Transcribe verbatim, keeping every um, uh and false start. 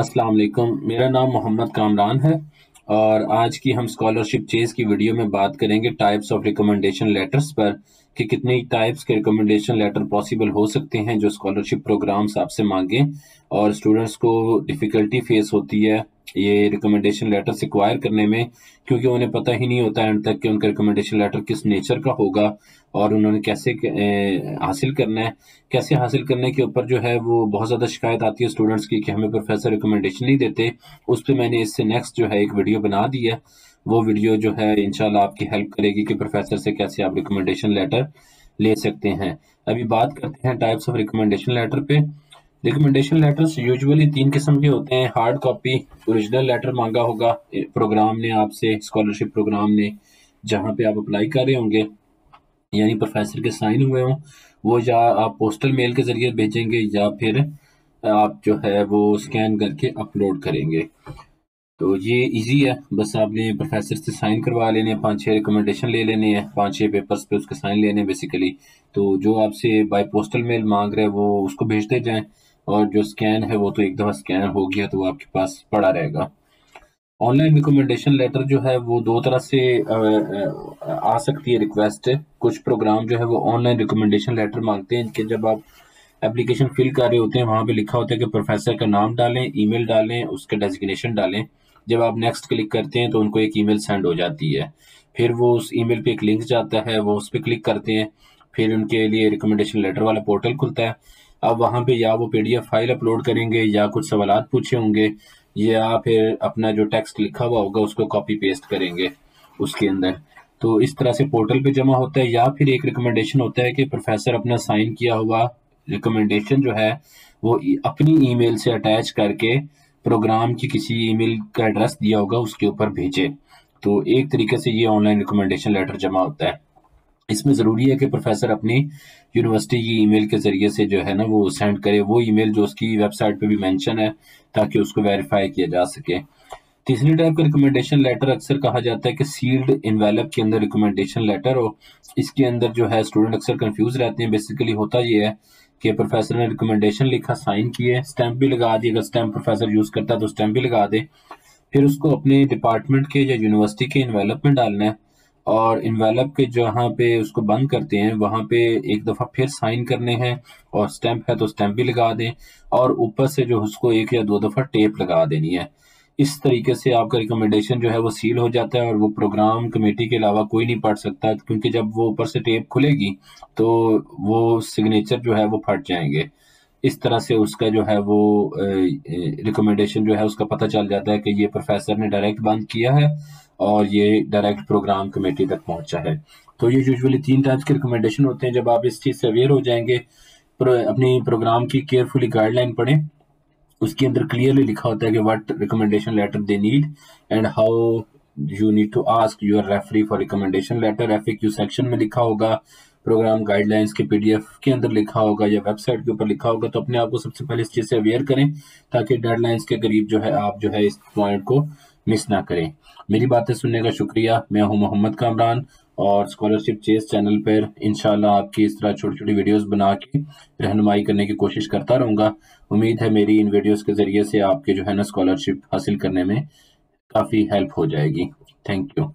अस्सलाम वालेकुम, मेरा नाम मोहम्मद कामरान है और आज की हम स्कॉलरशिप चेस की वीडियो में बात करेंगे टाइप्स ऑफ रिकमेंडेशन लेटर्स पर कि कितने टाइप्स के रिकमेंडेशन लेटर पॉसिबल हो सकते हैं जो स्कॉलरशिप प्रोग्राम्स आपसे मांगें और स्टूडेंट्स को डिफ़िकल्टी फेस होती है ये रिकमेंडेशन लेटर्स एक्वायर करने में, क्योंकि उन्हें पता ही नहीं होता एंड तक कि उनका रिकमेंडेशन लेटर किस नेचर का होगा और उन्होंने कैसे हासिल करना है। कैसे हासिल करने के ऊपर जो है वो बहुत ज़्यादा शिकायत आती है स्टूडेंट्स की कि हमें प्रोफेसर रिकमेंडेशन नहीं देते। उस पर मैंने इससे नेक्स्ट जो है एक वीडियो बना दी है, वो वीडियो जो है इंशाल्लाह आपकी हेल्प करेगी कि प्रोफेसर से कैसे आप रिकमेंडेशन लेटर ले सकते हैं। अभी बात करते हैं टाइप्स ऑफ रिकमेंडेशन लेटर पे। रिकमेंडेशन लेटर्स यूजुअली तीन किस्म के होते हैं। हार्ड कॉपी ओरिजिनल लेटर मांगा होगा प्रोग्राम ने आपसे, स्कॉलरशिप प्रोग्राम ने, जहाँ पे आप अप्लाई कर रहे होंगे, यानी प्रोफेसर के साइन हुए हों। वो या आप पोस्टल मेल के ज़रिए भेजेंगे या फिर आप जो है वो स्कैन करके अपलोड करेंगे। तो ये इजी है, बस आपने प्रोफेसर से साइन करवा लेने हैं, पाँच छः रिकमेंडेशन ले लेने हैं, पाँच छः पेपर्स पे उसके साइन लेने हैं बेसिकली। तो जो आपसे बाय पोस्टल मेल मांग रहे हैं वो उसको भेजते जाएं और जो स्कैन है वो तो एक दफ़ा स्कैन हो गया तो वो आपके पास पड़ा रहेगा। ऑनलाइन रिकमेंडेशन लेटर जो है वो दो तरह से आ सकती है रिक्वेस्ट। कुछ प्रोग्राम जो है वो ऑनलाइन रिकमेंडेशन लेटर मांगते हैं कि जब आप एप्लीकेशन फिल कर रहे होते हैं वहाँ पे लिखा होता है कि प्रोफेसर का नाम डालें, ईमेल डालें, उसका डेजिग्नेशन डालें। जब आप नेक्स्ट क्लिक करते हैं तो उनको एक ईमेल सेंड हो जाती है, फिर वो उस ईमेल पे एक लिंक जाता है, वो उस पर क्लिक करते हैं, फिर उनके लिए रिकमेंडेशन लेटर वाला पोर्टल खुलता है। अब वहाँ पे या वो पीडीएफ फाइल अपलोड करेंगे या कुछ सवालात पूछे होंगे या फिर अपना जो टेक्स्ट लिखा हुआ होगा उसको कॉपी पेस्ट करेंगे उसके अंदर। तो इस तरह से पोर्टल पे जमा होता है। या फिर एक रिकमेंडेशन होता है कि प्रोफेसर अपना साइन किया हुआ रिकमेंडेशन जो है वो अपनी ईमेल से अटैच करके प्रोग्राम की किसी ईमेल का एड्रेस दिया होगा उसके ऊपर भेजे। तो एक तरीके से ये ऑनलाइन रिकमेंडेशन लेटर जमा होता है। इसमें ज़रूरी है कि प्रोफेसर अपनी यूनिवर्सिटी की ईमेल के ज़रिए से जो है ना वो सेंड करे, वो ईमेल जो उसकी वेबसाइट पे भी मेंशन है, ताकि उसको वेरीफाई किया जा सके। तीसरी टाइप का रिकमेंडेशन लेटर अक्सर कहा जाता है कि सील्ड इनवेलप के अंदर रिकमेंडेशन लेटर हो। इसके अंदर जो है स्टूडेंट अक्सर कंफ्यूज रहते हैं। बेसिकली होता ये है कि प्रोफेसर ने रिकमेंडेशन लिखा, साइन किए, स्टैंप भी लगा दी, अगर स्टैंप प्रोफेसर यूज़ करता है तो स्टैंप भी लगा दे, फिर उसको अपने डिपार्टमेंट के या यूनिवर्सिटी के इनवेलप में डालना है और इनवेलप के जहाँ पे उसको बंद करते हैं वहाँ पे एक दफ़ा फिर साइन करने हैं और स्टैंप है तो स्टैंप भी लगा दें और ऊपर से जो उसको एक या दो दफ़ा टेप लगा देनी है। इस तरीके से आपका रिकमेंडेशन जो है वो सील हो जाता है और वो प्रोग्राम कमेटी के अलावा कोई नहीं पढ़ सकता, क्योंकि जब वो ऊपर से टेप खुलेगी तो वो सिग्नेचर जो है वो फट जाएंगे। इस तरह से उसका जो है वो रिकमेंडेशन जो है उसका पता चल जाता है कि ये प्रोफेसर ने डायरेक्ट बंद किया है और ये डायरेक्ट प्रोग्राम कमेटी तक पहुंचा है। तो ये यूजुअली तीन टाइप्स के रिकमेंडेशन होते हैं। जब आप इस चीज़ से अवेयर हो जाएंगे, प्रो, अपनी प्रोग्राम की केयरफुली गाइडलाइन पढ़ें, उसके अंदर क्लियरली लिखा होता है कि what recommendation letter they need and how you need to ask your referee for recommendation letter. F A Q section में लिखा होगा, प्रोग्राम गाइडलाइंस के पीडीएफ के अंदर लिखा होगा या वेबसाइट के ऊपर लिखा होगा। तो अपने आप को सबसे पहले इस चीज़ से अवेयर करें ताकि डेडलाइंस के करीब जो है आप जो है इस पॉइंट को मिस ना करें। मेरी बातें सुनने का शुक्रिया। मैं हूं मोहम्मद कामरान और स्कॉलरशिप चेस चैनल पर इंशाल्लाह आपकी इस तरह छोटी छोटी वीडियोस बना के रहनुमाई करने की कोशिश करता रहूँगा। उम्मीद है मेरी इन वीडियोस के ज़रिए से आपके जो है ना स्कॉलरशिप हासिल करने में काफ़ी हेल्प हो जाएगी। Thank you.